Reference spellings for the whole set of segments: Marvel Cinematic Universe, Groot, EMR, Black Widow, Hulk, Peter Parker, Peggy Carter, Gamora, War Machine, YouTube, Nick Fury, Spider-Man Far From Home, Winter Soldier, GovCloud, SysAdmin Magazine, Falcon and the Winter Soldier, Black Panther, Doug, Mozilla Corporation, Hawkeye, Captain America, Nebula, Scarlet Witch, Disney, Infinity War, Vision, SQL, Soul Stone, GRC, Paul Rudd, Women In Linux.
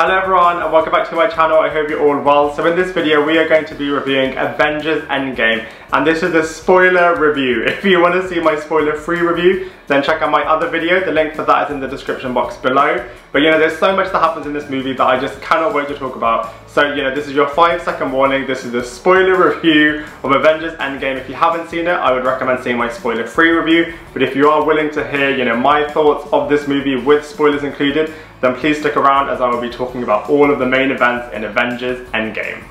Hello everyone and welcome back to my channel. I hope you're all well. So in this video we are going to be reviewing Avengers Endgame, and this is a spoiler review. If you want to see my spoiler free review, then check out my other video. The link for that is in the description box below. But you know, there's so much that happens in this movie that I just cannot wait to talk about. So you know, this is your 5-second warning. This is the spoiler review of Avengers Endgame. If you haven't seen it, I would recommend seeing my spoiler free review. But if you are willing to hear, you know, my thoughts of this movie with spoilers included, then please stick around as I will be talking about all of the main events in Avengers Endgame.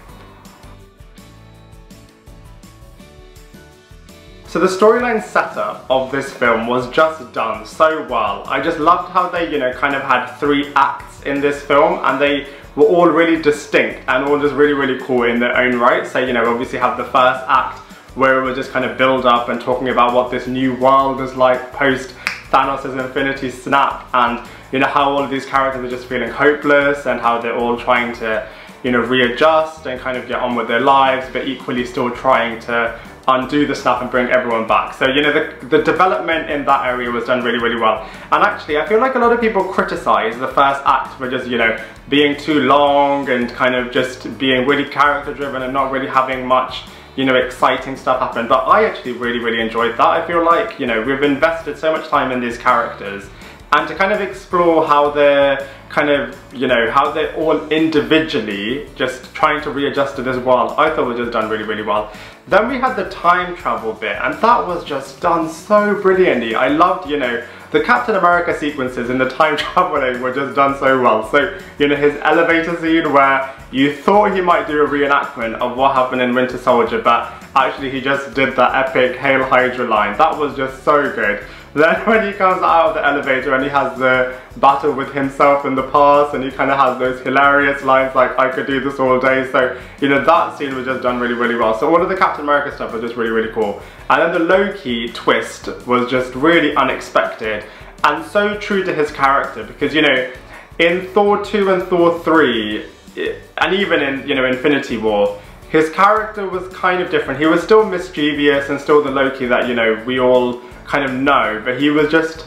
So the storyline setup of this film was just done so well. I just loved how they, you know, kind of had 3 acts in this film, and they were all really distinct and all just really, really cool in their own right. So, you know, obviously have the first act where it was just kind of build up and talking about what this new world is like post Thanos' Infinity Snap, and you know, how all of these characters are just feeling hopeless and how they're all trying to, you know, readjust and kind of get on with their lives, but equally still trying to undo the snap and bring everyone back. So, you know, the development in that area was done really, really well. And actually, I feel like a lot of people criticize the first act for just, you know, being too long and kind of just being really character driven and not really having much, you know, exciting stuff happen. But I actually really, really enjoyed that. I feel like, you know, we've invested so much time in these characters, and to kind of explore how they're kind of, you know, how they're all individually just trying to readjust to this world, I thought was just done really, really well. Then we had the time travel bit, and that was just done so brilliantly. I loved, you know, the Captain America sequences in the time traveling were just done so well. So, you know, his elevator scene where you thought he might do a reenactment of what happened in Winter Soldier, but actually he just did that epic Hail Hydra line. That was just so good. Then when he comes out of the elevator and he has the battle with himself in the past, and he kind of has those hilarious lines like, I could do this all day. So, you know, that scene was just done really, really well. So all of the Captain America stuff was just really, really cool. And then the Loki twist was just really unexpected and so true to his character, because, you know, in Thor 2 and Thor 3, and even in, you know, Infinity War, his character was kind of different. He was still mischievous and still the Loki that, you know, we all kind of know, but he was just,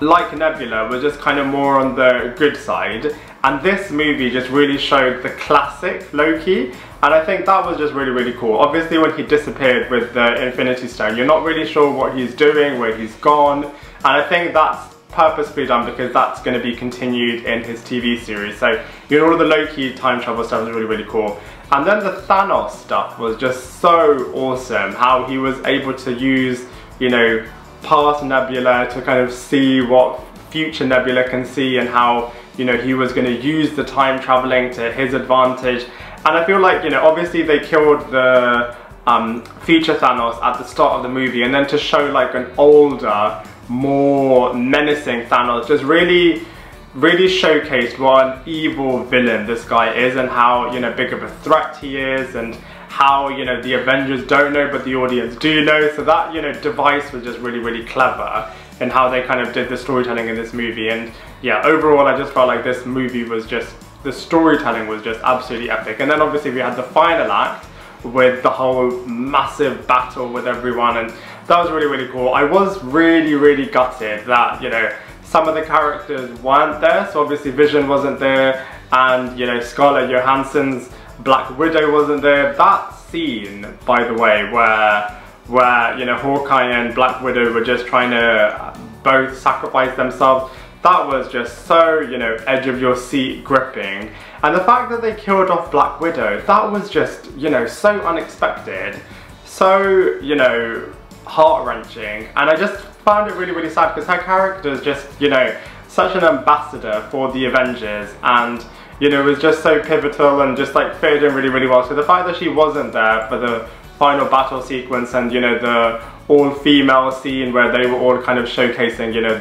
like Nebula, was just kind of more on the good side. And this movie just really showed the classic Loki, and I think that was just really, really cool. Obviously when he disappeared with the Infinity Stone, you're not really sure what he's doing, where he's gone, and I think that's purposefully done because that's going to be continued in his TV series. So, you know, all of the Loki time travel stuff was really, really cool. And then the Thanos stuff was just so awesome, how he was able to use, you know, past Nebula to kind of see what future Nebula can see, and how, you know, he was going to use the time traveling to his advantage. And I feel like, you know, obviously they killed the future Thanos at the start of the movie, and then to show like an older, more menacing Thanos just really, really showcased what an evil villain this guy is, and how, you know, big of a threat he is, and how, you know, the Avengers don't know but the audience do know. So that, you know, device was just really, really clever in how they kind of did the storytelling in this movie. And yeah, overall I just felt like this movie was just, the storytelling was just absolutely epic. And then obviously we had the final act with the whole massive battle with everyone, and that was really, really cool. I was really, really gutted that, you know, some of the characters weren't there. So obviously Vision wasn't there, and, you know, Scarlett Johansson's Black Widow wasn't there. That scene, by the way, where you know, Hawkeye and Black Widow were just trying to both sacrifice themselves, that was just so, you know, edge of your seat gripping. And the fact that they killed off Black Widow, that was just, you know, so unexpected, so, you know, heart-wrenching. And I just found it really, really sad, because her character is just, you know, such an ambassador for the Avengers, and, you know, it was just so pivotal and just like fitted in really, really well. So the fact that she wasn't there for the final battle sequence, and, you know, the all-female scene where they were all kind of showcasing, you know,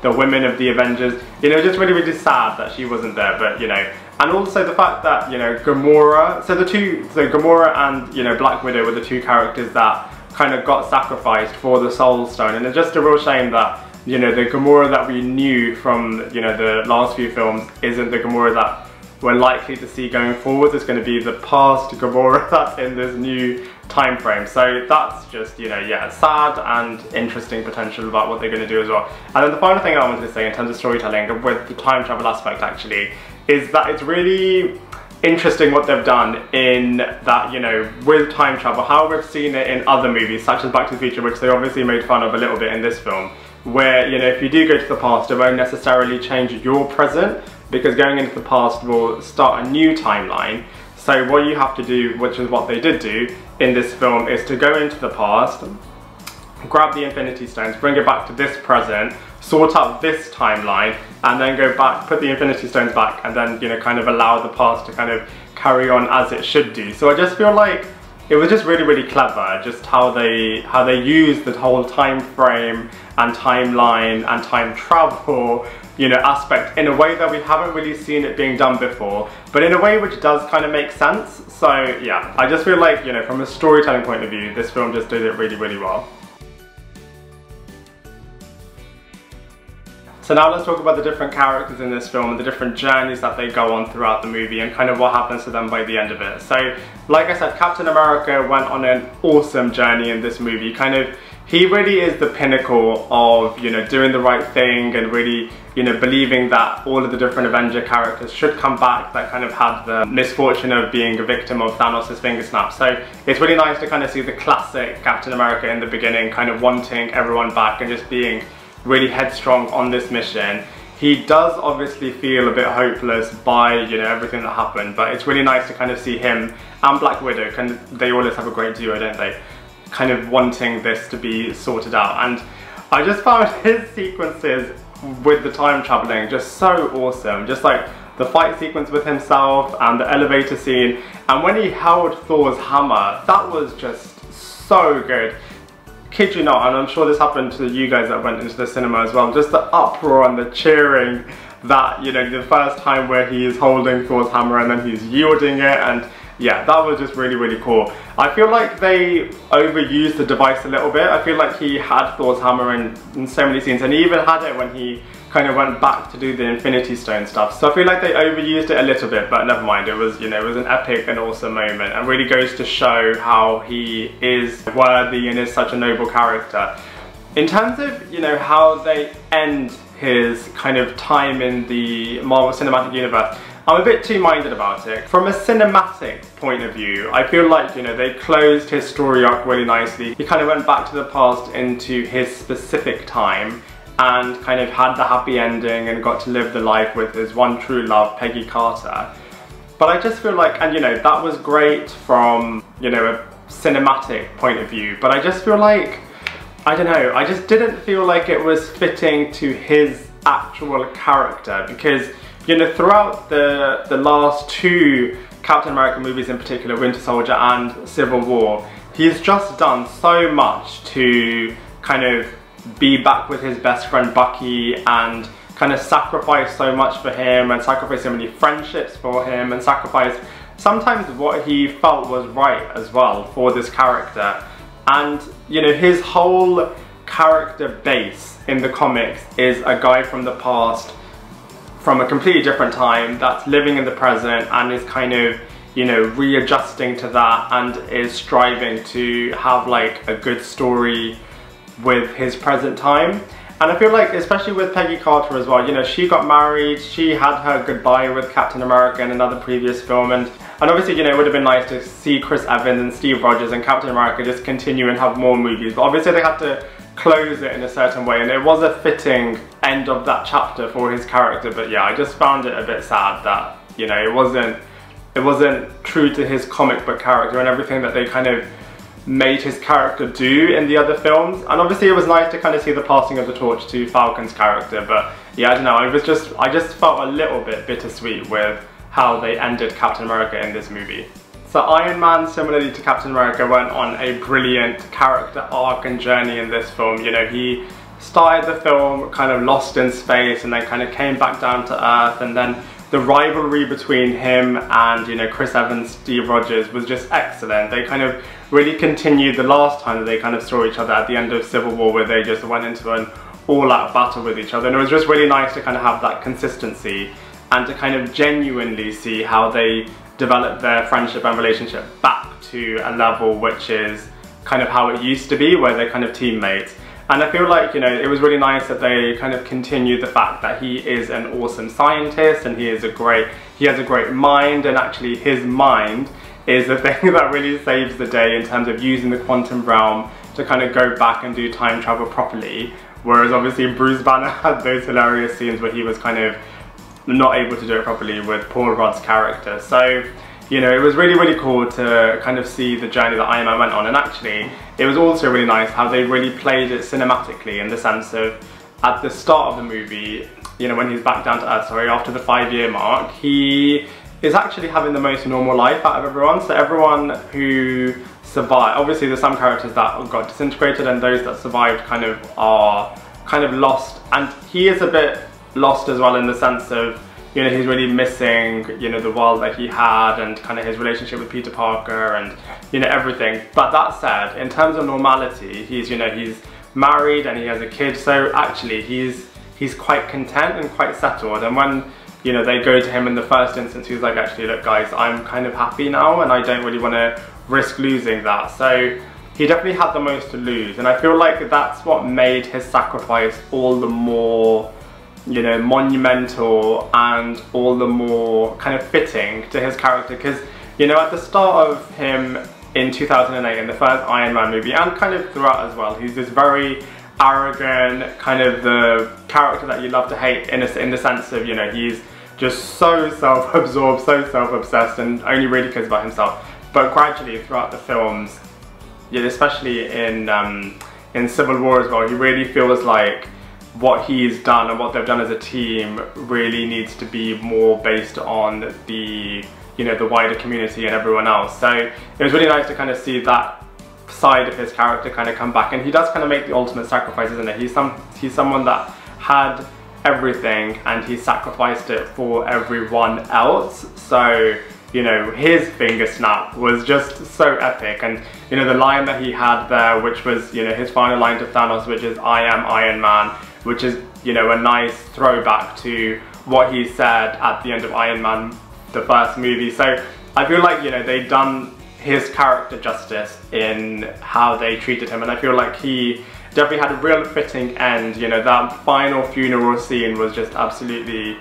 the women of the Avengers, you know, just really, really sad that she wasn't there. But, you know, and also the fact that, you know, Gamora, so Gamora and, you know, Black Widow were the 2 characters that kind of got sacrificed for the Soul Stone. And it's just a real shame that, you know, the Gamora that we knew from, you know, the last few films isn't the Gamora that we're likely to see going forward. It's going to be the past Gamora that's in this new time frame. So that's just, you know, yeah, sad and interesting potential about what they're going to do as well. And then the final thing I wanted to say in terms of storytelling with the time travel aspect actually is that it's really interesting what they've done in that, you know, with time travel, how we've seen it in other movies such as Back to the Future, which they obviously made fun of a little bit in this film, where, you know, if you do go to the past, it won't necessarily change your present, because going into the past will start a new timeline. So what you have to do, which is what they did do in this film, is to go into the past, grab the Infinity Stones, bring it back to this present, sort out this timeline, and then go back, put the Infinity Stones back, and then, you know, kind of allow the past to kind of carry on as it should do. So I just feel like it was just really, really clever, just how they used the whole time frame and timeline and time travel, you know, aspect in a way that we haven't really seen it being done before, but in a way which does kind of make sense. So yeah, I just feel like, you know, from a storytelling point of view, this film just did it really, really well. So now let's talk about the different characters in this film and the different journeys that they go on throughout the movie and kind of what happens to them by the end of it. So, like I said, Captain America went on an awesome journey in this movie. Kind of, he really is the pinnacle of, you know, doing the right thing and really, you know, believing that all of the different Avenger characters should come back that kind of had the misfortune of being a victim of Thanos' finger snap. So it's really nice to kind of see the classic Captain America in the beginning kind of wanting everyone back and just being really headstrong on this mission. He does obviously feel a bit hopeless by, you know, everything that happened, but it's really nice to kind of see him and Black Widow, and they always have a great duo, don't they, kind of wanting this to be sorted out. And I just found his sequences with the time traveling just so awesome, just like the fight sequence with himself and the elevator scene, and when he held Thor's hammer, that was just so good. Kid you not, and I'm sure this happened to you guys that went into the cinema as well, just the uproar and the cheering that, you know, the first time where he is holding Thor's hammer and then he's yielding it, and yeah, that was just really, really cool. I feel like they overused the device a little bit. I feel like he had Thor's hammer in so many scenes, and he even had it when he kind of went back to do the Infinity Stone stuff. So I feel like they overused it a little bit, but never mind. It was, you know, it was an epic and awesome moment, and really goes to show how he is worthy and is such a noble character. In terms of, you know, how they end his kind of time in the Marvel Cinematic Universe, I'm a bit two-minded about it. From a cinematic point of view, I feel like, you know, they closed his story arc really nicely. He kind of went back to the past into his specific time and kind of had the happy ending and got to live the life with his one true love, Peggy Carter. But I just feel like, and you know, that was great from, you know, a cinematic point of view, but I just feel like, I don't know, I just didn't feel like it was fitting to his actual character, because, you know, throughout the last two Captain America movies in particular, Winter Soldier and Civil War, he's just done so much to kind of be back with his best friend Bucky and kind of sacrifice so much for him and sacrifice so many friendships for him and sacrifice sometimes what he felt was right as well for this character. And you know, his whole character base in the comics is a guy from the past, from a completely different time, that's living in the present and is kind of, you know, readjusting to that and is striving to have like a good story with his present time. And I feel like, especially with Peggy Carter as well, you know, she got married, she had her goodbye with Captain America in another previous film, and obviously, you know, it would have been nice to see Chris Evans and Steve Rogers and Captain America just continue and have more movies, but obviously they had to close it in a certain way, and it was a fitting end of that chapter for his character. But yeah, I just found it a bit sad that, you know, it wasn't true to his comic book character and everything that they kind of made his character do in the other films. And obviously it was nice to kind of see the passing of the torch to Falcon's character, but yeah, I don't know, I just felt a little bit bittersweet with how they ended Captain America in this movie. So Iron Man, similarly to Captain America, went on a brilliant character arc and journey in this film. You know, he started the film kind of lost in space and then kind of came back down to earth, and then the rivalry between him and, you know, Chris Evans, Steve Rogers was just excellent. They kind of really continued the last time that they kind of saw each other at the end of Civil War, where they just went into an all-out battle with each other, and it was just really nice to kind of have that consistency and to kind of genuinely see how they develop their friendship and relationship back to a level which is kind of how it used to be, where they're kind of teammates. And I feel like, you know, it was really nice that they kind of continued the fact that he is an awesome scientist and he has a great mind, and actually his mind is the thing that really saves the day in terms of using the quantum realm to kind of go back and do time travel properly. Whereas obviously Bruce Banner had those hilarious scenes where he was kind of not able to do it properly with Paul Rudd's character. So, you know, it was really, really cool to kind of see the journey that Iron Man went on. And actually, it was also really nice how they really played it cinematically, in the sense of at the start of the movie, you know, when he's back down to Earth, sorry, after the 5-year mark, he is actually having the most normal life out of everyone. So everyone who survived, obviously there's some characters that got disintegrated, and those that survived kind of are kind of lost. And he is a bit lost as well, in the sense of, you know, he's really missing, you know, the world that he had and kind of his relationship with Peter Parker and, you know, everything. But that said, in terms of normality, he's, you know, he's married and he has a kid, so actually he's quite content and quite settled. And when, you know, they go to him in the first instance, he's like, actually, look guys, I'm kind of happy now and I don't really want to risk losing that. So he definitely had the most to lose, and I feel like that's what made his sacrifice all the more, you know, monumental and all the more kind of fitting to his character. Because, you know, at the start of him in 2008 in the first Iron Man movie, and kind of throughout as well, he's this very arrogant kind of the character that you love to hate, in the sense of, you know, he's just so self-absorbed, so self-obsessed, and only really cares about himself. But gradually throughout the films, yeah, especially in Civil War as well, he really feels like what he's done and what they've done as a team really needs to be more based on the, you know, the wider community and everyone else. So it was really nice to kind of see that side of his character kind of come back, and he does kind of make the ultimate sacrifice, isn't it? He's someone that had everything and he sacrificed it for everyone else. So, you know, his finger snap was just so epic. And, you know, the line that he had there, which was, you know, his final line to Thanos, which is, "I am Iron Man," which is, you know, a nice throwback to what he said at the end of Iron Man, the first movie. So I feel like, you know, they've done his character justice in how they treated him, and I feel like he definitely had a real fitting end. You know, that final funeral scene was just absolutely,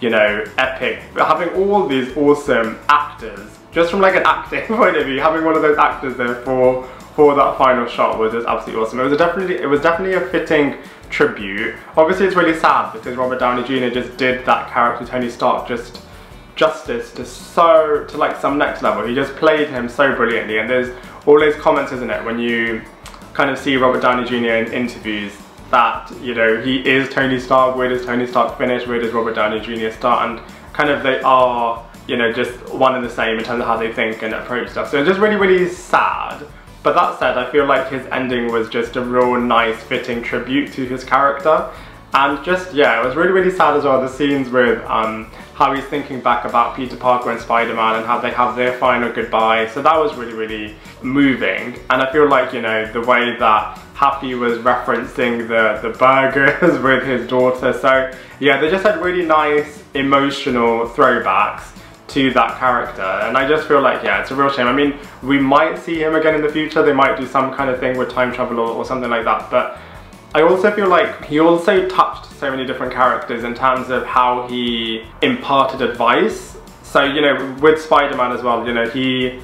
you know, epic. Having all these awesome actors, just from like an acting point of view, having one of those actors there for that final shot was just absolutely awesome. It was definitely a fitting tribute. Obviously it's really sad because Robert Downey Jr. just did that character Tony Stark just justice to like some next level. He just played him so brilliantly, and there's all these comments, isn't it, when you kind of see Robert Downey Jr. in interviews, that, you know, he is Tony Stark. Where does Tony Stark finish? Where does Robert Downey Jr. start? And kind of they are, you know, just one and the same in terms of how they think and approach stuff. So it's just really, really sad. But that said, I feel like his ending was just a real nice fitting tribute to his character. And just, yeah, it was really, really sad as well, the scenes with how he's thinking back about Peter Parker and Spider-Man and how they have their final goodbye. So that was really, really moving. And I feel like, you know, the way that Happy was referencing the burgers with his daughter. So yeah, they just had really nice emotional throwbacks to that character, and I just feel like, yeah, it's a real shame. I mean, we might see him again in the future. They might do some kind of thing with time travel or something like that, but I also feel like he also touched so many different characters in terms of how he imparted advice. So, you know, with Spider-Man as well, you know, he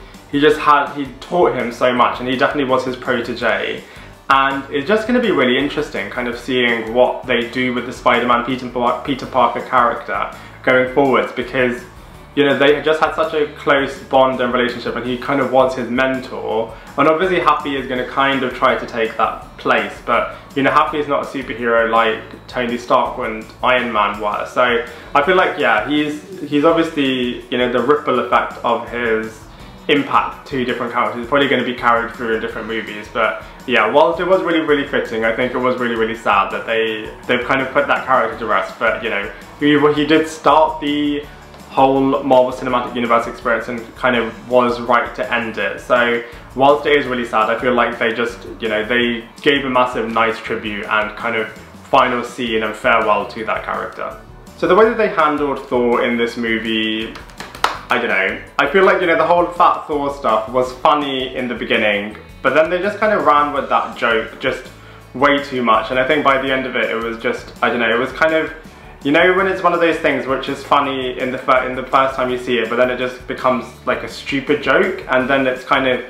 taught him so much, and he definitely was his protege. And it's just going to be really interesting kind of seeing what they do with the Spider-Man Peter Parker character going forwards, because, you know, they just had such a close bond and relationship, and he kind of was his mentor. And obviously Happy is going to kind of try to take that place, but, you know, Happy is not a superhero like Tony Stark and Iron Man were. So I feel like, yeah, he's obviously, you know, the ripple effect of his impact to different characters is probably going to be carried through in different movies. But yeah, whilst it was really, really fitting, I think it was really, really sad that they've kind of put that character to rest. But, you know, he did start the whole Marvel Cinematic Universe experience and kind of was right to end it. So whilst it is really sad, I feel like they just, you know, they gave a massive nice tribute and kind of final scene and farewell to that character. So the way that they handled Thor in this movie, I don't know. I feel like, you know, the whole fat Thor stuff was funny in the beginning, but then they just kind of ran with that joke just way too much, and I think by the end of it, it was just, I don't know, it was kind of, you know, when it's one of those things which is funny in the first time you see it, but then it just becomes like a stupid joke, and then it's kind of,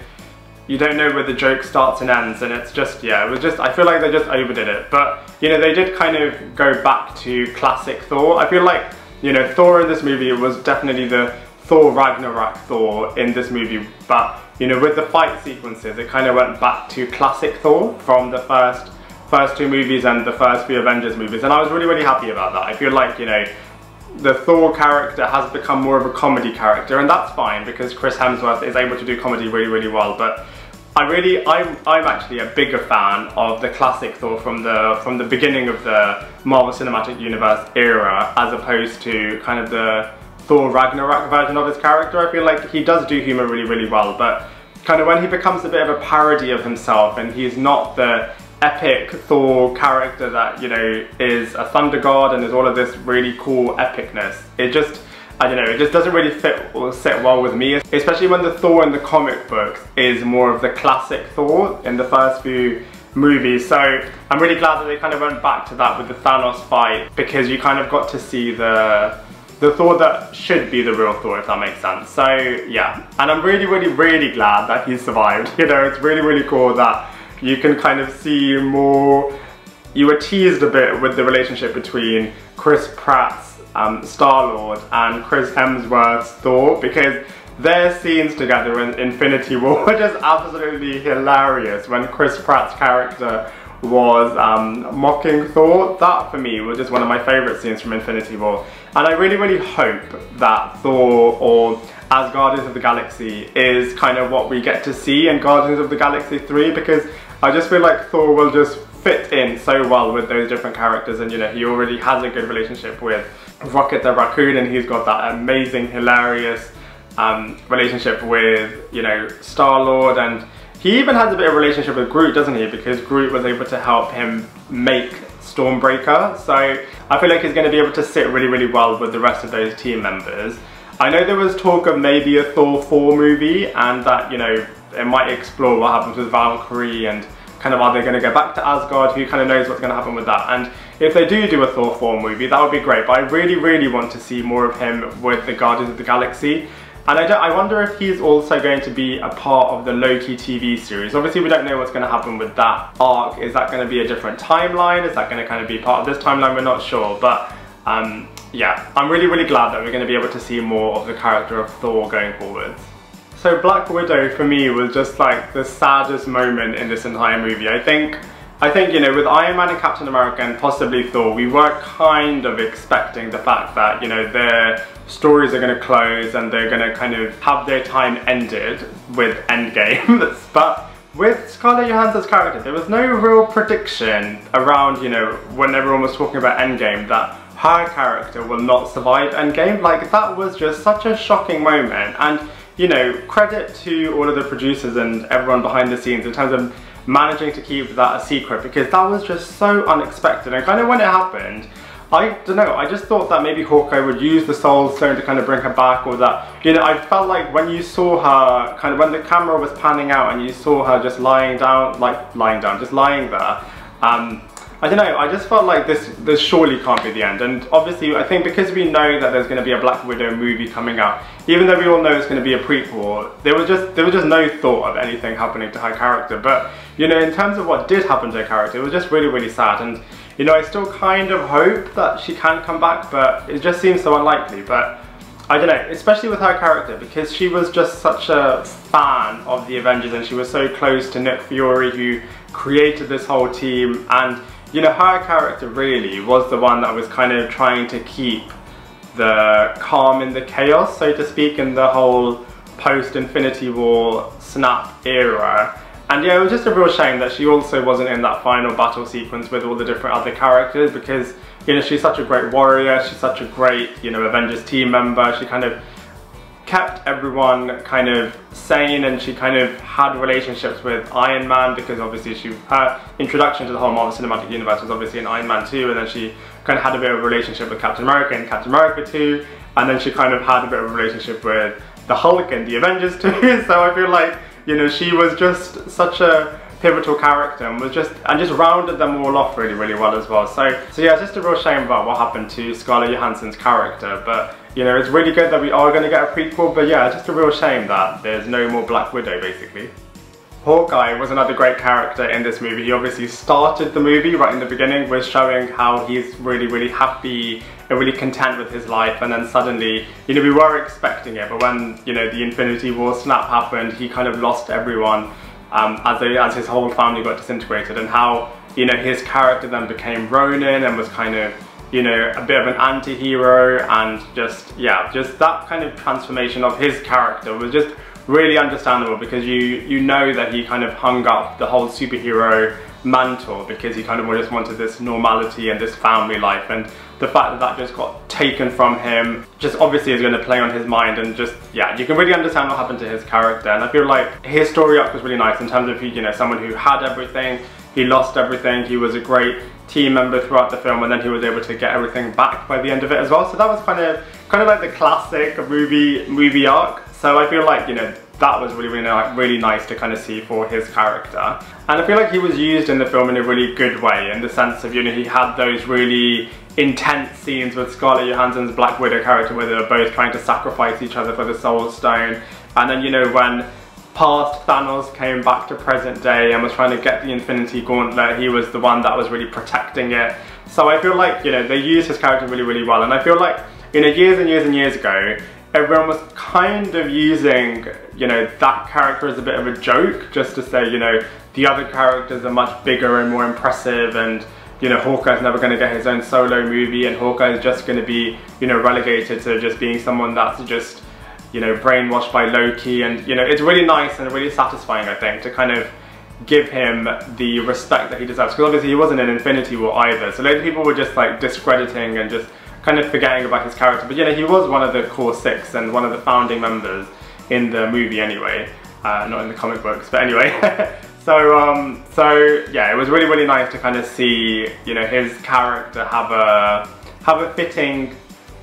you don't know where the joke starts and ends, and it's just, yeah, it was just, I feel like they just overdid it. But, you know, they did kind of go back to classic Thor. I feel like, you know, Thor in this movie was definitely the Thor Ragnarok Thor in this movie, but, you know, with the fight sequences, it kind of went back to classic Thor from the first two movies and the first few Avengers movies, and I was really, really happy about that. I feel like, you know, the Thor character has become more of a comedy character, and that's fine because Chris Hemsworth is able to do comedy really, really well, but I'm actually a bigger fan of the classic Thor from the beginning of the Marvel Cinematic Universe era, as opposed to kind of the Thor Ragnarok version of his character. I feel like he does do humour really, really well, but kind of when he becomes a bit of a parody of himself and he's not the epic Thor character that, you know, is a thunder god and is all of this really cool epicness, it just, I don't know, it just doesn't really fit or sit well with me, especially when the Thor in the comic books is more of the classic Thor in the first few movies. So I'm really glad that they kind of went back to that with the Thanos fight, because you kind of got to see the Thor that should be the real Thor, if that makes sense. So yeah, and I'm really, really, really glad that he survived. You know, it's really, really cool that you can kind of see more, you were teased a bit with the relationship between Chris Pratt's Star-Lord and Chris Hemsworth's Thor, because their scenes together in Infinity War were just absolutely hilarious. When Chris Pratt's character was mocking Thor, that for me was just one of my favourite scenes from Infinity War. And I really, really hope that Thor, or as Guardians of the Galaxy, is kind of what we get to see in Guardians of the Galaxy 3, because I just feel like Thor will just fit in so well with those different characters. And you know, he already has a good relationship with Rocket the Raccoon, and he's got that amazing, hilarious relationship with, you know, Star-Lord, and he even has a bit of a relationship with Groot, doesn't he? Because Groot was able to help him make Stormbreaker. So I feel like he's going to be able to sit really, really well with the rest of those team members. I know there was talk of maybe a Thor 4 movie, and that, you know, it might explore what happens with Valkyrie and kind of, are they going to go back to Asgard? Who kind of knows what's going to happen with that? And if they do a Thor 4 movie, that would be great. But I really, really want to see more of him with the Guardians of the Galaxy. And I wonder if he's also going to be a part of the Loki TV series. Obviously, we don't know what's going to happen with that arc. Is that going to be a different timeline? Is that going to kind of be part of this timeline? We're not sure. But yeah, I'm really, really glad that we're going to be able to see more of the character of Thor going forwards. So Black Widow for me was just like the saddest moment in this entire movie. I think, you know, with Iron Man and Captain America and possibly Thor, we were kind of expecting the fact that, you know, their stories are going to close and they're going to kind of have their time ended with Endgame. But with Scarlett Johansson's character, there was no real prediction around, you know, when everyone was talking about Endgame, that her character will not survive Endgame. Like, that was just such a shocking moment. And you know, credit to all of the producers and everyone behind the scenes in terms of managing to keep that a secret, because that was just so unexpected. And kind of when it happened, I don't know, I just thought that maybe Hawkeye would use the Soul Stone to kind of bring her back, or that, you know, I felt like when you saw her, kind of when the camera was panning out and you saw her just lying down, just lying there, I don't know, I just felt like this surely can't be the end. And obviously, I think because we know that there's going to be a Black Widow movie coming out, even though we all know it's going to be a prequel, there was just no thought of anything happening to her character. But, you know, in terms of what did happen to her character, it was just really, really sad. And, you know, I still kind of hope that she can come back, but it just seems so unlikely. But I don't know, especially with her character, because she was just such a fan of the Avengers, and she was so close to Nick Fury, who created this whole team. And you know, her character really was the one that was kind of trying to keep the calm in the chaos, so to speak, in the whole post-Infinity War snap era. And yeah, it was just a real shame that she also wasn't in that final battle sequence with all the different other characters, because, you know, she's such a great warrior, she's such a great, you know, Avengers team member. She kind of kept everyone kind of sane, and she kind of had relationships with Iron Man, because obviously her introduction to the whole Marvel Cinematic Universe was obviously in Iron Man 2, and then she kind of had a bit of a relationship with Captain America in Captain America 2, and then she kind of had a bit of a relationship with the Hulk in the Avengers 2, so I feel like, you know, she was just such a pivotal character, and just rounded them all off really, really well as well. So yeah, it's just a real shame about what happened to Scarlett Johansson's character, but you know, it's really good that we are going to get a prequel, but yeah, it's just a real shame that there's no more Black Widow basically. Hawkeye was another great character in this movie. He obviously started the movie right in the beginning with showing how he's really, really happy and really content with his life, and then suddenly, you know, we were expecting it, but when, you know, the Infinity War snap happened, he kind of lost everyone as his whole family got disintegrated, and how, you know, his character then became Ronin and was kind of, you know, a bit of an anti-hero, and just, yeah, just that kind of transformation of his character was just really understandable, because you know that he kind of hung up the whole superhero mantle because he kind of just wanted this normality and this family life, and the fact that that just got taken from him just obviously is going to play on his mind, and just, yeah, you can really understand what happened to his character. And I feel like his story arc was really nice in terms of, you know, someone who had everything, he lost everything, he was a great team member throughout the film, and then he was able to get everything back by the end of it as well. So that was kind of like the classic movie arc. So I feel like, you know, that was really, really nice to kind of see for his character. And I feel like he was used in the film in a really good way, in the sense of, you know, he had those really intense scenes with Scarlett Johansson's Black Widow character where they were both trying to sacrifice each other for the Soul Stone. And then, you know, when past Thanos came back to present day and was trying to get the Infinity Gauntlet, he was the one that was really protecting it. So I feel like, you know, they used his character really, really well. And I feel like, you know, years and years and years ago, everyone was kind of using, you know, that character as a bit of a joke, just to say, you know, the other characters are much bigger and more impressive, and, you know, Hawkeye's never going to get his own solo movie, and Hawkeye's just going to be, you know, relegated to just being someone that's just, you know, brainwashed by Loki. And, you know, it's really nice and really satisfying, I think, to kind of give him the respect that he deserves, because obviously he wasn't in Infinity War either, so loads of people were just like discrediting and just kind of forgetting about his character. But you know, he was one of the core six and one of the founding members in the movie anyway, not in the comic books, but anyway. So yeah, it was really, really nice to kind of see, you know, his character have a fitting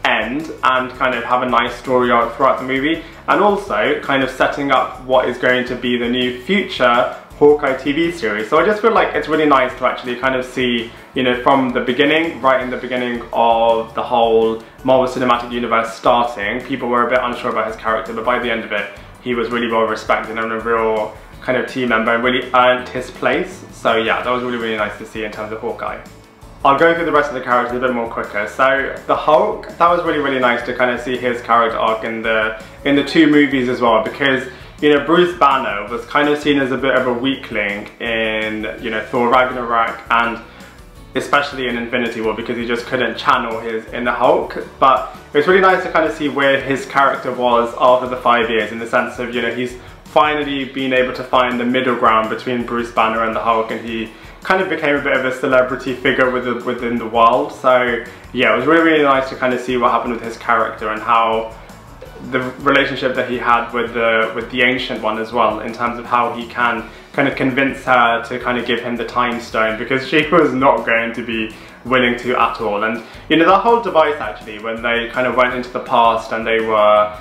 end and kind of have a nice story arc throughout the movie, and also kind of setting up what is going to be the new future Hawkeye TV series. So I just feel like it's really nice to actually kind of see, you know, from the beginning, right in the beginning of the whole Marvel Cinematic Universe starting, people were a bit unsure about his character, but by the end of it, he was really well respected and a real kind of team member and really earned his place. So yeah, that was really, really nice to see in terms of Hawkeye. I'll go through the rest of the characters a bit more quicker. So the Hulk, that was really, really nice to kind of see his character arc in the two movies as well, because, you know, Bruce Banner was kind of seen as a bit of a weakling in, you know, Thor Ragnarok, and especially in Infinity War, because he just couldn't channel his inner Hulk. But it was really nice to kind of see where his character was after the 5 years, in the sense of, you know, he's finally been able to find the middle ground between Bruce Banner and the Hulk, and he kind of became a bit of a celebrity figure within the world. So yeah, it was really, really nice to kind of see what happened with his character, and how the relationship that he had with the Ancient One as well, in terms of how he can kind of convince her to kind of give him the time stone, because she was not going to be willing to at all. And you know, that whole device actually, when they kind of went into the past and they were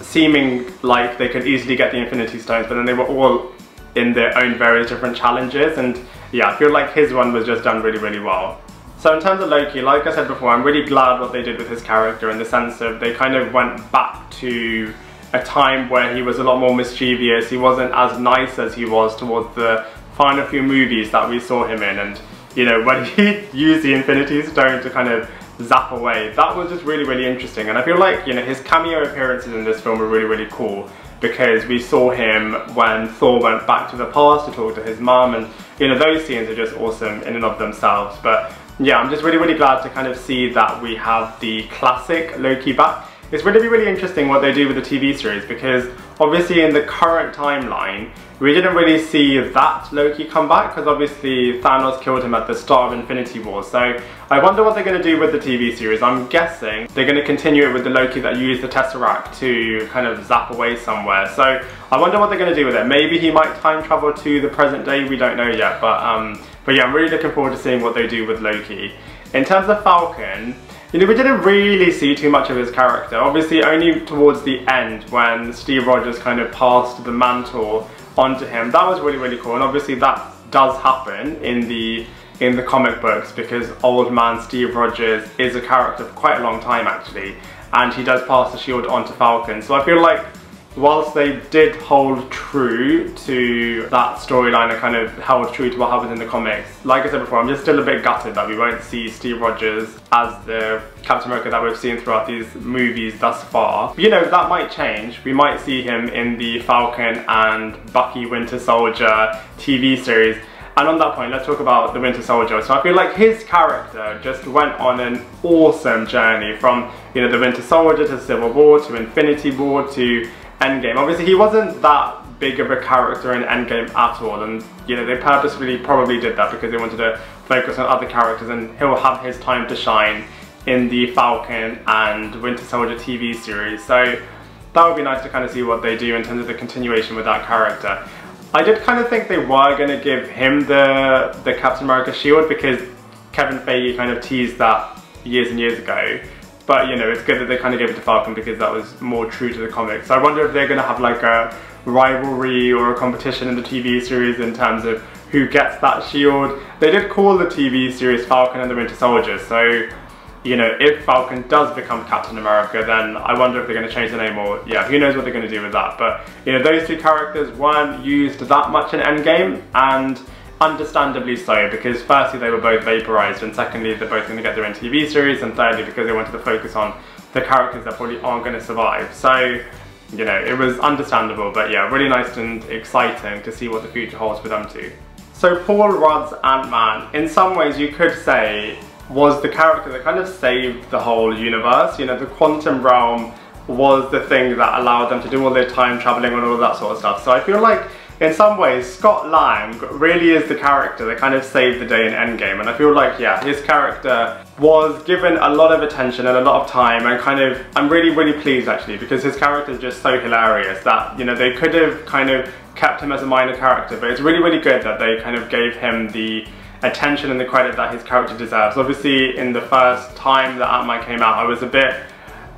seeming like they could easily get the Infinity Stones, but then they were all in their own various different challenges, and yeah, I feel like his one was just done really, really well. So in terms of Loki, like I said before, I'm really glad what they did with his character, in the sense of they kind of went back to a time where he was a lot more mischievous, he wasn't as nice as he was towards the final few movies that we saw him in, and you know, when he used the Infinity Stone to kind of zap away, that was just really, really interesting. And I feel like, you know, his cameo appearances in this film were really, really cool, because we saw him when Thor went back to the past to talk to his mum, and you know, those scenes are just awesome in and of themselves. But yeah, I'm just really, really glad to kind of see that we have the classic Loki back. It's going to be really interesting what they do with the TV series, because obviously in the current timeline, we didn't really see that Loki come back, because obviously Thanos killed him at the start of Infinity War. So I wonder what they're going to do with the TV series. I'm guessing they're going to continue it with the Loki that used the Tesseract to kind of zap away somewhere. So I wonder what they're going to do with it. Maybe he might time travel to the present day, we don't know yet. But yeah, I'm really looking forward to seeing what they do with Loki. In terms of Falcon, you know, we didn't really see too much of his character. Obviously, only towards the end when Steve Rogers kind of passed the mantle onto him. That was really, really cool, and obviously that does happen in the comic books, because Old Man Steve Rogers is a character for quite a long time actually, and he does pass the shield onto Falcon. So I feel like whilst they did hold true to that storyline and kind of held true to what happens in the comics, like I said before, I'm just still a bit gutted that we won't see Steve Rogers as the Captain America that we've seen throughout these movies thus far. But, you know, that might change. We might see him in the Falcon and Bucky Winter Soldier TV series. And on that point, let's talk about the Winter Soldier. So I feel like his character just went on an awesome journey from, you know, the Winter Soldier to Civil War to Infinity War to Endgame. Obviously he wasn't that big of a character in Endgame at all, and you know they purposefully probably did that because they wanted to focus on other characters, and he'll have his time to shine in the Falcon and Winter Soldier TV series. So that would be nice to kind of see what they do in terms of the continuation with that character. I did kind of think they were going to give him the Captain America shield because Kevin Feige kind of teased that years and years ago. But you know, it's good that they kind of gave it to Falcon because that was more true to the comics. So I wonder if they're going to have like a rivalry or a competition in the TV series in terms of who gets that shield. They did call the TV series Falcon and the Winter Soldier. So, you know, if Falcon does become Captain America, then I wonder if they're going to change the name, or yeah, who knows what they're going to do with that. But, you know, those two characters weren't used that much in Endgame, and understandably so, because firstly they were both vaporized, and secondly they're both going to get their own TV series, and thirdly because they wanted to focus on the characters that probably aren't going to survive. So, you know, it was understandable, but yeah, really nice and exciting to see what the future holds for them too. So Paul Rudd's Ant-Man, in some ways you could say, was the character that kind of saved the whole universe. You know, the quantum realm was the thing that allowed them to do all their time traveling and all of that sort of stuff. So I feel like in some ways, Scott Lang really is the character that kind of saved the day in Endgame, and I feel like, yeah, his character was given a lot of attention and a lot of time, and kind of, I'm really, really pleased actually, because his character is just so hilarious that, you know, they could have kind of kept him as a minor character, but it's really, really good that they kind of gave him the attention and the credit that his character deserves. Obviously, in the first time that Ant-Man came out, I was a bit,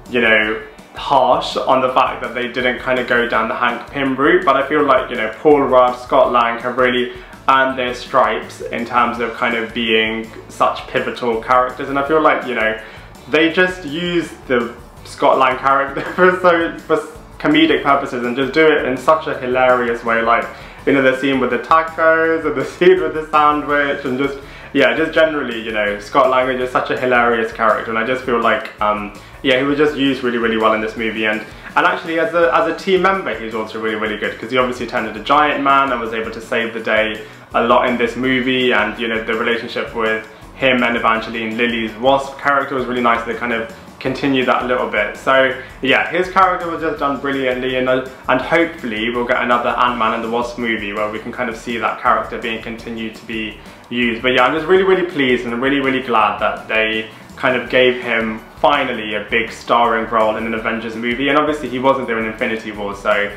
you know, harsh on the fact that they didn't kind of go down the Hank Pym route, but I feel like, you know, Paul Rudd, Scott Lang have really earned their stripes in terms of kind of being such pivotal characters, and I feel like, you know, they just use the Scott Lang character for comedic purposes and just do it in such a hilarious way, like, you know, the scene with the tacos and the scene with the sandwich, and just, yeah, just generally, you know, Scott Lang is just such a hilarious character, and I just feel like, yeah, he was just used really, really well in this movie, and actually as a team member, he was also really, really good, because he obviously tended a giant man and was able to save the day a lot in this movie, and, you know, the relationship with him and Evangeline Lilly's Wasp character was really nice. They kind of continue that a little bit. So yeah, his character was just done brilliantly, and hopefully we'll get another Ant-Man and the Wasp movie where we can kind of see that character being continued to be used. But yeah, I'm just really, really pleased and really, really glad that they kind of gave him finally a big starring role in an Avengers movie, and obviously he wasn't there in Infinity War, so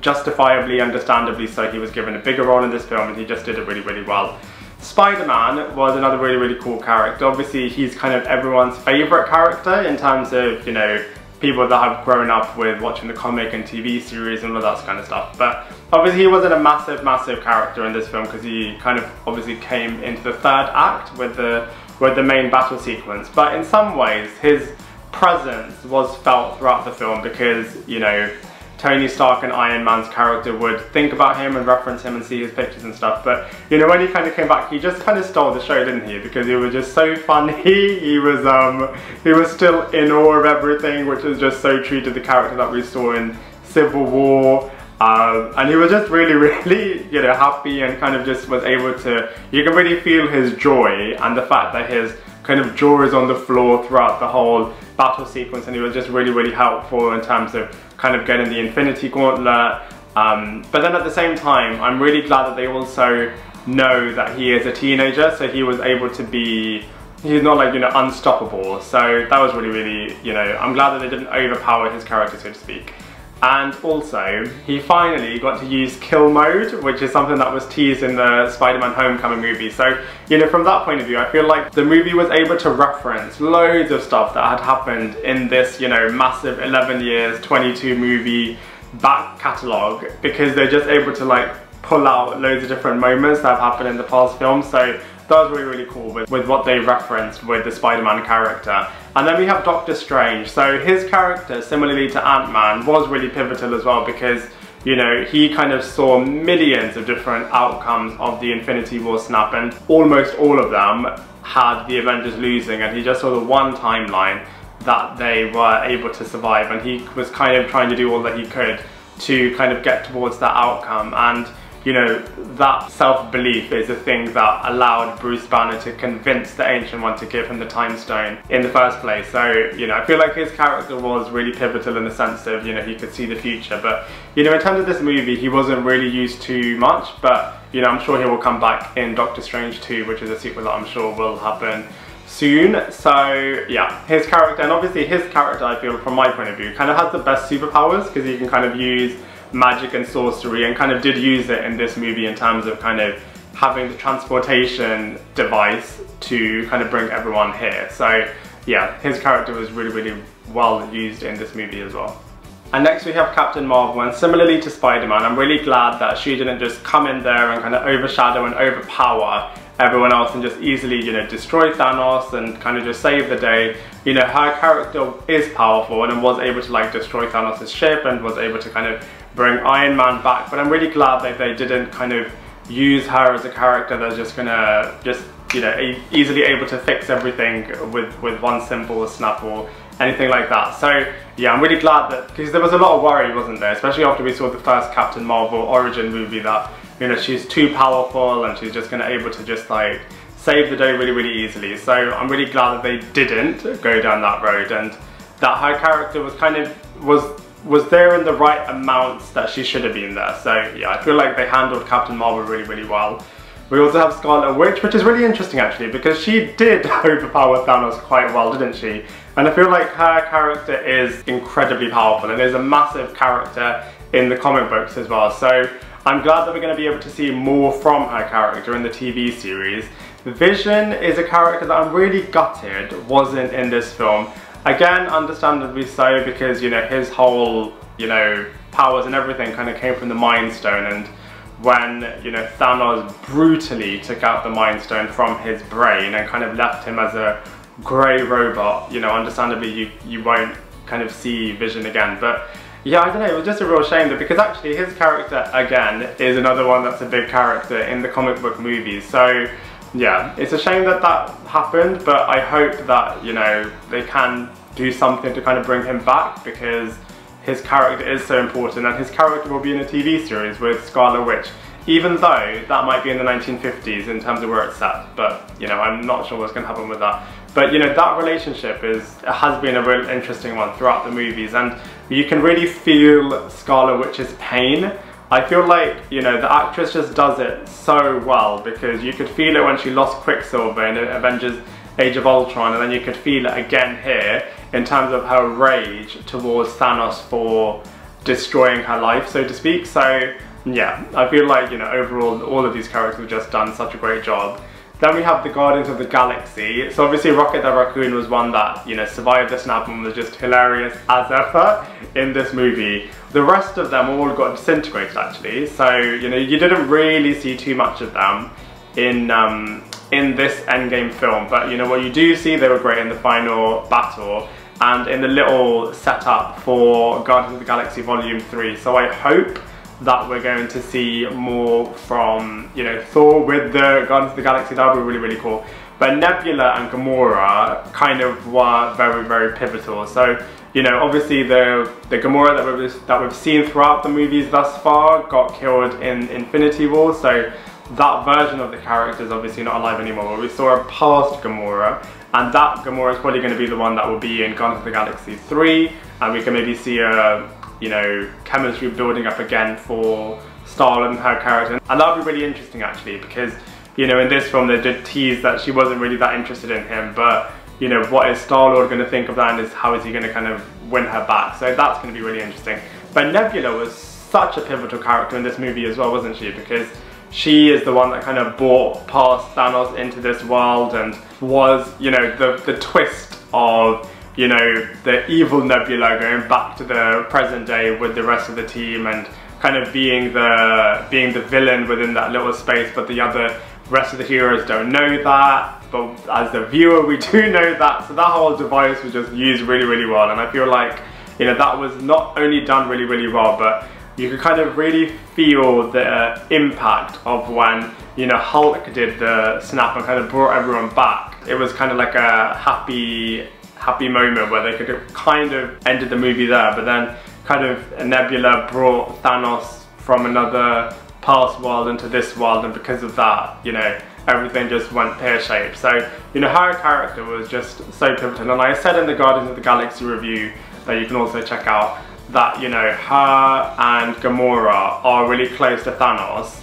justifiably, understandably so, he was given a bigger role in this film, and he just did it really, really well. Spider-Man was another really, really cool character. Obviously he's kind of everyone's favourite character in terms of, you know, people that have grown up with watching the comic and TV series and all that kind of stuff, but obviously he wasn't a massive, massive character in this film because he kind of obviously came into the third act with the main battle sequence, but in some ways his presence was felt throughout the film because, you know, Tony Stark and Iron Man's character would think about him and reference him and see his pictures and stuff, but you know, when he kind of came back, he just kind of stole the show, didn't he? Because he was just so funny, he was still in awe of everything, which is just so true to the character that we saw in Civil War, and he was just really, really, you know, happy, and kind of just was able to, you can really feel his joy and the fact that his kind of jaw is on the floor throughout the whole battle sequence, and he was just really, really helpful in terms of kind of getting the Infinity Gauntlet, but then at the same time I'm really glad that they also know that he is a teenager, so he was able to be, he's not like, you know, unstoppable, so that was really, really, you know, I'm glad that they didn't overpower his character, so to speak. And also, he finally got to use kill mode, which is something that was teased in the Spider-Man Homecoming movie. So, you know, from that point of view, I feel like the movie was able to reference loads of stuff that had happened in this, you know, massive 11 years, 22 movie back catalogue, because they're just able to like pull out loads of different moments that have happened in the past film. So that was really, really cool with what they referenced with the Spider-Man character. And then we have Doctor Strange. So his character, similarly to Ant-Man, was really pivotal as well, because you know, he kind of saw millions of different outcomes of the Infinity War snap, and almost all of them had the Avengers losing, and he just saw the one timeline that they were able to survive, and he was kind of trying to do all that he could to kind of get towards that outcome. And you know, that self-belief is the thing that allowed Bruce Banner to convince the Ancient One to give him the Time Stone in the first place. So, you know, I feel like his character was really pivotal in the sense of, you know, he could see the future. But, you know, in terms of this movie, he wasn't really used too much. But, you know, I'm sure he will come back in Doctor Strange 2, which is a sequel that I'm sure will happen soon. So, yeah, his character, and obviously his character, I feel, from my point of view, kind of has the best superpowers, because he can kind of use magic and sorcery, and kind of did use it in this movie in terms of kind of having the transportation device to kind of bring everyone here. So yeah, his character was really, really well used in this movie as well. And next we have Captain Marvel, and similarly to Spider-Man, I'm really glad that she didn't just come in there and kind of overshadow and overpower everyone else and just easily, you know, destroy Thanos and kind of just save the day. You know, her character is powerful and was able to like destroy Thanos' ship and was able to kind of bring Iron Man back, but I'm really glad that they didn't kind of use her as a character that's just gonna, just, you know, easily able to fix everything with one simple snap or anything like that. So yeah, I'm really glad that, because there was a lot of worry, wasn't there, especially after we saw the first Captain Marvel origin movie, that, you know, she's too powerful and she's just gonna able to just like save the day really, really easily. So I'm really glad that they didn't go down that road, and that her character was kind of was there in the right amounts that she should have been there. So yeah, I feel like they handled Captain Marvel really, really well. We also have Scarlet Witch, which is really interesting actually, because she did overpower Thanos quite well, didn't she? And I feel like her character is incredibly powerful and is a massive character in the comic books as well. So I'm glad that we're going to be able to see more from her character in the TV series. Vision is a character that I'm really gutted wasn't in this film. Again, understandably so, because, you know, his whole, you know, powers and everything kind of came from the Mind Stone, and when, you know, Thanos brutally took out the Mind Stone from his brain and kind of left him as a grey robot, you know, understandably you won't kind of see Vision again. But yeah, I don't know, it was just a real shame, that because actually his character, again, is another one that's a big character in the comic book movies. So yeah, it's a shame that that happened, but I hope that, you know, they can do something to kind of bring him back, because his character is so important, and his character will be in a TV series with Scarlet Witch, even though that might be in the 1950s in terms of where it's set. But, you know, I'm not sure what's going to happen with that. But, you know, that relationship has been a real interesting one throughout the movies, and you can really feel Scarlet Witch's pain. I feel like, you know, the actress just does it so well, because you could feel it when she lost Quicksilver in Avengers Age of Ultron, and then you could feel it again here in terms of her rage towards Thanos for destroying her life, so to speak. So yeah, I feel like, you know, overall all of these characters have just done such a great job. Then we have the Guardians of the Galaxy. So obviously Rocket the Raccoon was one that, you know, survived the snap and was just hilarious as ever in this movie. The rest of them all got disintegrated actually, so, you know, you didn't really see too much of them in this Endgame film. But, you know, what you do see, they were great in the final battle and in the little setup for Guardians of the Galaxy Volume 3. So I hope that we're going to see more from, you know, Thor with the Guardians of the Galaxy. That would be really, really cool. But Nebula and Gamora kind of were very, very pivotal. So, you know, obviously the Gamora that we've seen throughout the movies thus far got killed in Infinity War, so that version of the character is obviously not alive anymore. But we saw a past Gamora, and that Gamora is probably going to be the one that will be in Guardians of the Galaxy 3, and we can maybe see a, you know, chemistry building up again for Star-Lord and her character. And that would be really interesting actually, because, you know, in this film they did tease that she wasn't really that interested in him, but, you know, what is Star-Lord going to think of that, and how is he going to kind of win her back? So that's going to be really interesting. But Nebula was such a pivotal character in this movie as well, wasn't she? Because she is the one that kind of brought past Thanos into this world, and was, you know, the twist of, you know, the evil Nebula going back to the present day with the rest of the team and kind of being the villain within that little space, but the other rest of the heroes don't know that, but as the viewer we do know that. So that whole device was just used really, really well, and I feel like, you know, that was not only done really, really well, but you could kind of really feel the impact of when, you know, Hulk did the snap and kind of brought everyone back. It was kind of like a happy moment where they could have kind of ended the movie there, but then kind of Nebula brought Thanos from another past world into this world, and because of that, you know, everything just went pear-shaped. So, you know, her character was just so pivotal, and I said in the Guardians of the Galaxy review that you can also check out that, you know, her and Gamora are really close to Thanos,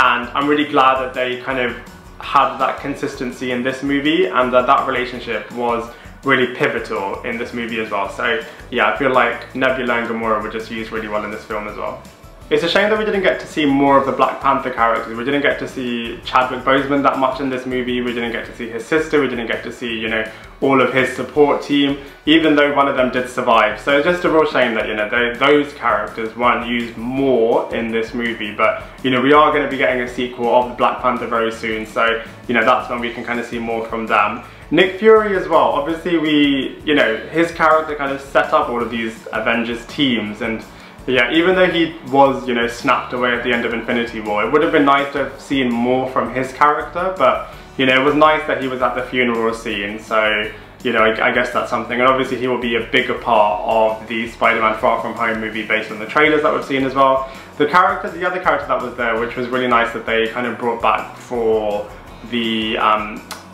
and I'm really glad that they kind of had that consistency in this movie, and that that relationship was really pivotal in this movie as well. So yeah, I feel like Nebula and Gamora were just used really well in this film as well. It's a shame that we didn't get to see more of the Black Panther characters. We didn't get to see Chadwick Boseman that much in this movie. We didn't get to see his sister. We didn't get to see, you know, all of his support team, even though one of them did survive. So it's just a real shame that, you know, those characters weren't used more in this movie. But, you know, we are going to be getting a sequel of the Black Panther very soon. So, you know, that's when we can kind of see more from them. Nick Fury as well. Obviously, you know, his character kind of set up all of these Avengers teams, and yeah, even though he was, you know, snapped away at the end of Infinity War, it would have been nice to have seen more from his character, but, you know, it was nice that he was at the funeral scene, so, you know, I guess that's something. And obviously he will be a bigger part of the Spider-Man Far From Home movie based on the trailers that we've seen as well. The other character that was there, which was really nice that they kind of brought back for the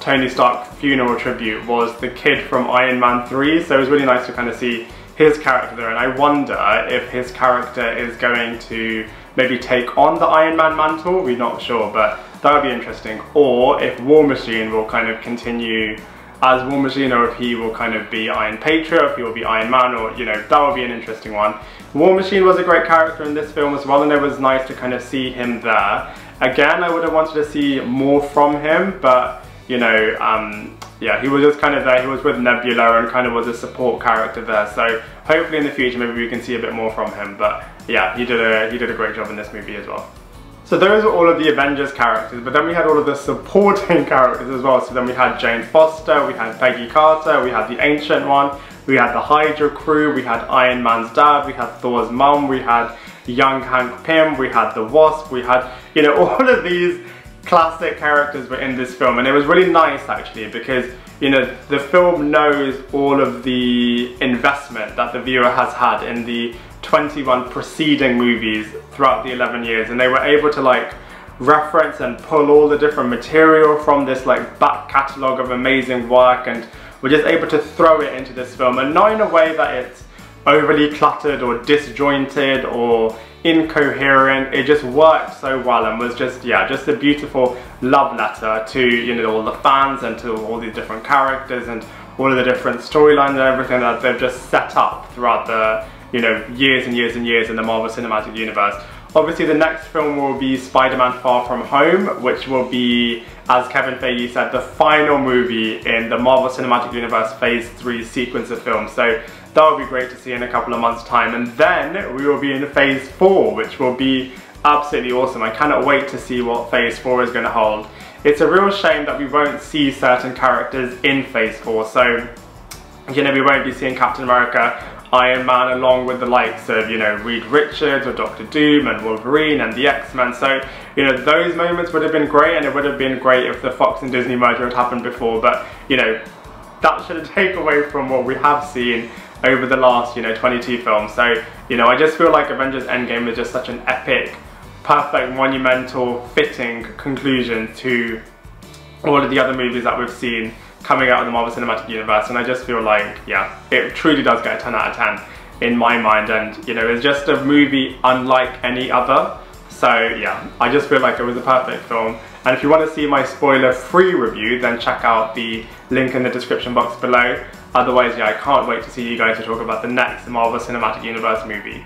Tony Stark funeral tribute, was the kid from Iron Man 3, so it was really nice to kind of see his character there, and I wonder if his character is going to maybe take on the Iron Man mantle. We're not sure, but that would be interesting. Or if War Machine will kind of continue as War Machine, or if he will kind of be Iron Patriot, if he will be Iron Man, or, you know, that would be an interesting one. War Machine was a great character in this film as well, and it was nice to kind of see him there. Again, I would have wanted to see more from him, but, you know, yeah, he was just kind of there. He was with Nebula and kind of was a support character there. So hopefully in the future, maybe we can see a bit more from him. But yeah, he did a great job in this movie as well. So those were all of the Avengers characters, but then we had all of the supporting characters as well. So then we had Jane Foster, we had Peggy Carter, we had the Ancient One, we had the Hydra crew, we had Iron Man's dad, we had Thor's mum, we had young Hank Pym, we had the Wasp, we had, you know, all of these classic characters were in this film, and it was really nice actually, because, you know, the film knows all of the investment that the viewer has had in the 21 preceding movies throughout the 11 years, and they were able to like reference and pull all the different material from this like back catalogue of amazing work, and were just able to throw it into this film, and not in a way that it's overly cluttered or disjointed or incoherent. It just worked so well, and was just, yeah, just a beautiful love letter to, you know, all the fans and to all these different characters and all of the different storylines and everything that they've just set up throughout the, you know, years and years and years in the Marvel Cinematic Universe. Obviously the next film will be Spider-Man Far From Home, which will be, as Kevin Feige said, the final movie in the Marvel Cinematic Universe Phase 3 sequence of films. So that will be great to see in a couple of months' time. And then we will be in Phase 4, which will be absolutely awesome. I cannot wait to see what Phase 4 is going to hold. It's a real shame that we won't see certain characters in Phase 4. So, you know, we won't be seeing Captain America, Iron Man, along with the likes of, you know, Reed Richards or Doctor Doom and Wolverine and the X-Men. So, you know, those moments would have been great, and it would have been great if the Fox and Disney merger had happened before, but, you know, that shouldn't take away from what we have seen over the last, you know, 22 films. So, you know, I just feel like Avengers Endgame is just such an epic, perfect, monumental, fitting conclusion to all of the other movies that we've seen coming out of the Marvel Cinematic Universe, and I just feel like, yeah, it truly does get a 10 out of 10 in my mind, and, you know, it's just a movie unlike any other. So yeah, I just feel like it was a perfect film. And if you want to see my spoiler-free review, then check out the link in the description box below. Otherwise, yeah, I can't wait to see you guys to talk about the next Marvel Cinematic Universe movie.